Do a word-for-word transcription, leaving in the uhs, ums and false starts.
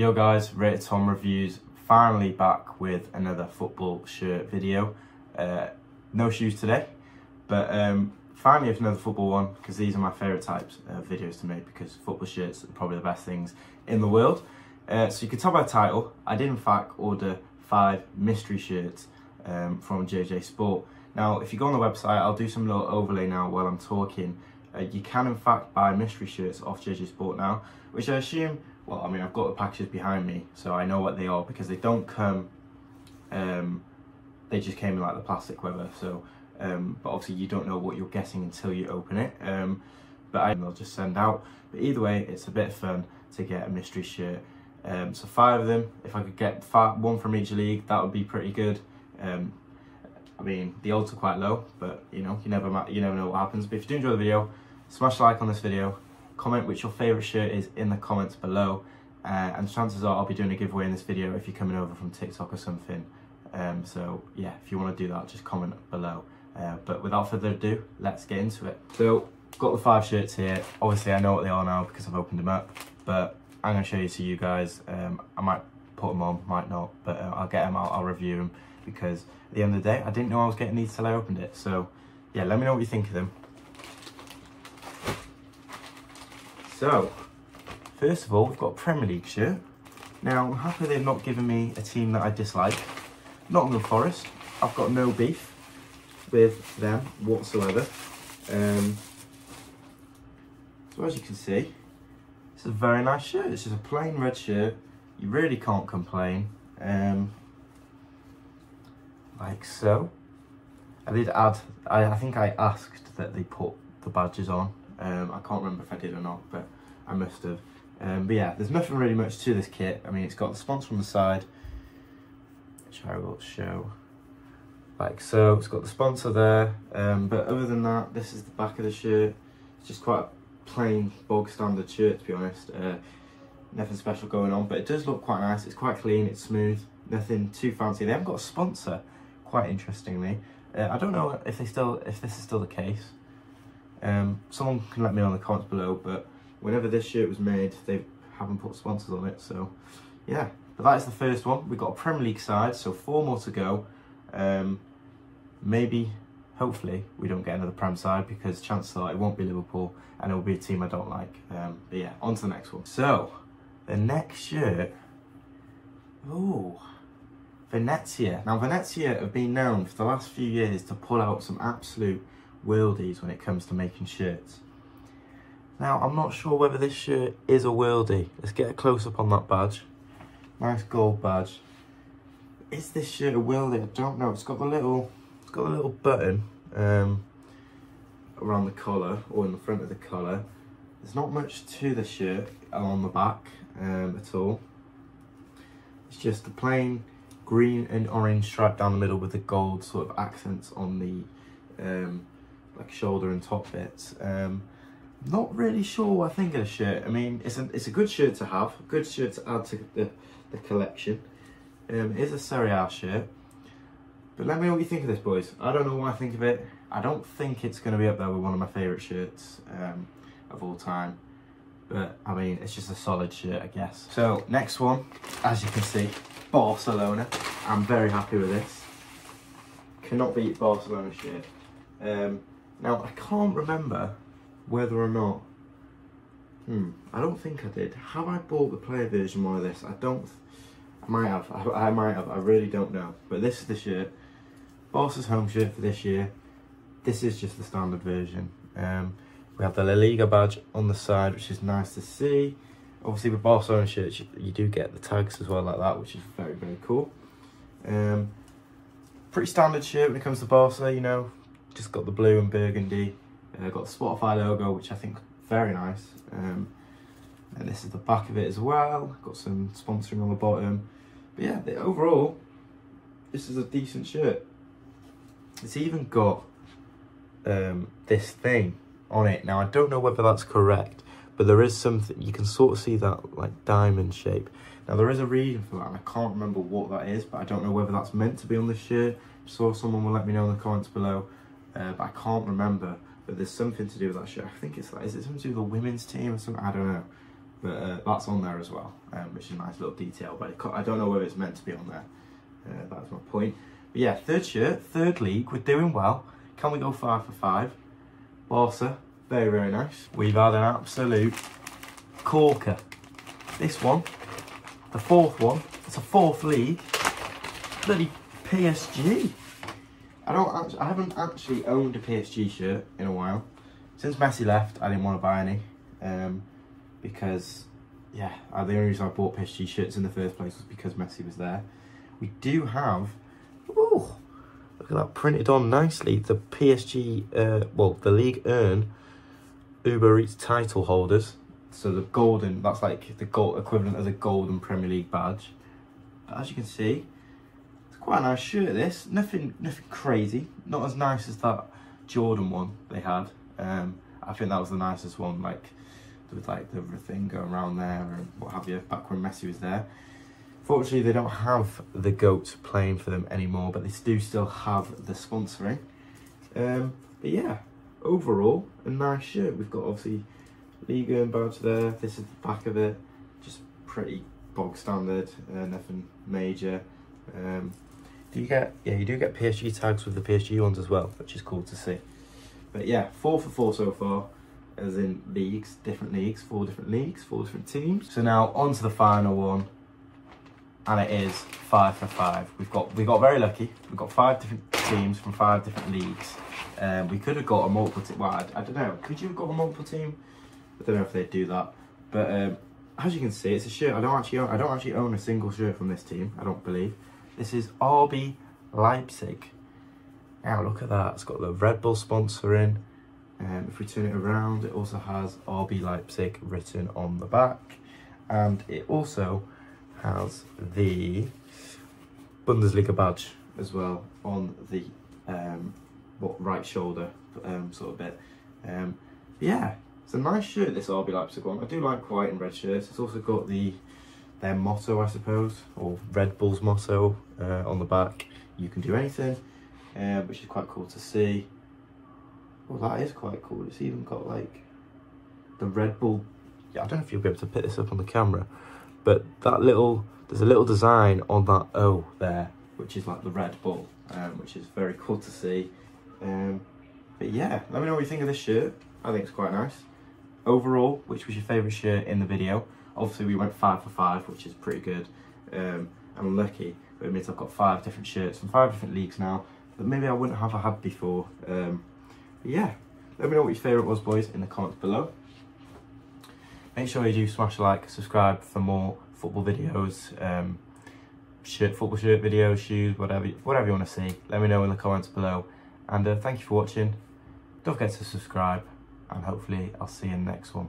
Yo guys, Rated Tom Reviews, finally back with another football shirt video. Uh, no shoes today, but um, finally with another football one, because these are my favourite types of videos to make, because football shirts are probably the best things in the world. Uh, so you can tell by the title, I did in fact order five mystery shirts um, from J J Sport. Now if you go on the website, I'll do some little overlay now while I'm talking. Uh, you can in fact buy mystery shirts off J J Sport now, which I assume, well, I mean, I've got the packages behind me, so I know what they are, because they don't come, um, they just came in like the plastic weather, so, um, but obviously you don't know what you're getting until you open it, um, but I, they'll just send out, but either way, it's a bit of fun to get a mystery shirt, um, so five of them. If I could get five, one from each league, that would be pretty good. um, I mean, the odds are quite low, but you know, you never, you never know what happens. But if you do enjoy the video, smash like on this video, comment which your favourite shirt is in the comments below, uh, and chances are I'll be doing a giveaway in this video if you're coming over from TikTok or something. Um, so yeah, if you want to do that, just comment below. Uh, but without further ado, let's get into it. So, got the five shirts here. Obviously, I know what they are now because I've opened them up, but I'm going to show you to you guys. Um, I might put them on, might not, but uh, I'll get them out, I'll review them, because at the end of the day, I didn't know I was getting these till I opened it. So yeah, let me know what you think of them. So, first of all, we've got a Premier League shirt. Now, I'm happy they've not given me a team that I dislike. Nottingham Forest, I've got no beef with them whatsoever. Um, so as you can see, it's a very nice shirt. It's just a plain red shirt. You really can't complain. Um, like so. I did add, I, I think I asked that they put the badges on. Um, I can't remember if I did or not, but I must have. Um, but yeah, there's nothing really much to this kit. I mean, it's got the sponsor on the side, which I will show, like so. It's got the sponsor there, um, but other than that, this is the back of the shirt. It's just quite a plain, bog standard shirt, to be honest. Uh, nothing special going on, but it does look quite nice. It's quite clean, it's smooth, nothing too fancy. They haven't got a sponsor, quite interestingly. Uh, I don't know if they still, if this is still the case. Um, someone can let me know in the comments below, but whenever this shirt was made, they haven't put sponsors on it, so yeah. But that is the first one. We've got a Premier League side, so four more to go. Um, maybe, hopefully, we don't get another Prem side, because chances are it won't be Liverpool, and it will be a team I don't like. Um, but yeah, on to the next one. So, the next shirt, oh, Venezia. Now, Venezia have been known for the last few years to pull out some absolute worldies when it comes to making shirts. Now, I'm not sure whether this shirt is a worldie. Let's get a close-up on that badge. Nice gold badge. Is this shirt a worldie? I don't know. It's got the little, it's got a little button um, around the collar, or in the front of the collar. There's not much to the shirt on the back um, at all. It's just the plain green and orange stripe down the middle with the gold sort of accents on the um, like shoulder and top bits. Um, not really sure what I think of the shirt. I mean, it's a, it's a good shirt to have, a good shirt to add to the, the collection. Um, it is a Serie A shirt. But let me know what you think of this, boys. I don't know what I think of it. I don't think it's going to be up there with one of my favourite shirts um, of all time. But, I mean, it's just a solid shirt, I guess. So, next one, as you can see, Barcelona. I'm very happy with this. Cannot beat Barcelona shirt. Um, now, I can't remember whether or not, hmm, I don't think I did. Have I bought the player version one of this? I don't, I might have, I, I might have, I really don't know. But this is the shirt, Barca's home shirt for this year. This is just the standard version. Um, we have the La Liga badge on the side, which is nice to see. Obviously with Barcelona shirts, you, you do get the tags as well like that, which is very, very cool. Um, pretty standard shirt when it comes to Barca, you know. Just got the blue and burgundy. Uh, got the Spotify logo, which I think is very nice. Um, and this is the back of it as well. Got some sponsoring on the bottom. But yeah, the, overall, this is a decent shirt. It's even got um, this thing on it. Now, I don't know whether that's correct, but there is something, you can sort of see that like diamond shape. Now, there is a reason for that, and I can't remember what that is, but I don't know whether that's meant to be on this shirt. So someone will let me know in the comments below. Uh, but I can't remember, but there's something to do with that shirt. I think it's like, is it something to do with the women's team or something? I don't know. But uh, that's on there as well, um, which is a nice little detail. But I don't know whether it's meant to be on there. Uh, that's my point. But yeah, third shirt, third league. We're doing well. Can we go five for five? Barca, very, very nice. We've had an absolute corker. This one, the fourth one. It's a fourth league. Bloody P S G. I don't. I haven't actually owned a P S G shirt in a while. Since Messi left, I didn't want to buy any. Um, Because, yeah, the only reason I bought P S G shirts in the first place was because Messi was there. We do have, oh, look at that, printed on nicely, the P S G, uh, well, the Ligue one Uber Eats title holders. So the golden, that's like the gold equivalent of the golden Premier League badge. But as you can see, it's quite a nice shirt, this. Nothing, nothing crazy. Not as nice as that Jordan one they had. Um, I think that was the nicest one, like, with like the thing going around there and what have you, back when Messi was there. Fortunately, they don't have the GOAT playing for them anymore, but they do still have the sponsoring. Um, but yeah, overall, a nice shirt. We've got obviously Ligue one badge there. This is the back of it, just pretty bog standard, uh, nothing major. Um, do you get, yeah, you do get P S G tags with the P S G ones as well, which is cool to see. But yeah, four for four so far. As in leagues, different leagues, four different leagues, four different teams. So now on to the final one, and it is five for five. We've got we got very lucky. We've got five different teams from five different leagues. Um, we could have got a multiple team. Well, I, I don't know. Could you have got a multiple team? I don't know if they'd do that. But um, as you can see, it's a shirt. I don't actually own, I don't actually own a single shirt from this team. I don't believe. This is R B Leipzig. Now look at that. It's got the Red Bull sponsoring. Um, if we turn it around, it also has R B Leipzig written on the back. And it also has the Bundesliga badge as well on the um, what, right shoulder um, sort of bit. Um, yeah, it's a nice shirt, this R B Leipzig one. I do like white and red shirts. It's also got the their motto, I suppose, or Red Bull's motto uh, on the back. You can do anything, uh, which is quite cool to see. Well, that is quite cool. It's even got like the Red Bull. Yeah, I don't know if you'll be able to pick this up on the camera, but that little, there's a little design on that O there, which is like the Red Bull, um, which is very cool to see. Um, but yeah, let me know what you think of this shirt. I think it's quite nice. Overall, which was your favourite shirt in the video? Obviously, we went five for five, which is pretty good. Um, I'm lucky, but it means I've got five different shirts from five different leagues now that maybe I wouldn't have had before. Um, Yeah, let me know what your favourite was, boys, in the comments below. Make sure you do smash a like, subscribe for more football videos, um, shirt, football shirt videos, shoes, whatever, whatever you want to see. Let me know in the comments below. And uh, thank you for watching. Don't forget to subscribe, and hopefully I'll see you in the next one.